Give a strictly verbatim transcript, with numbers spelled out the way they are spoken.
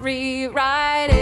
rewrite it.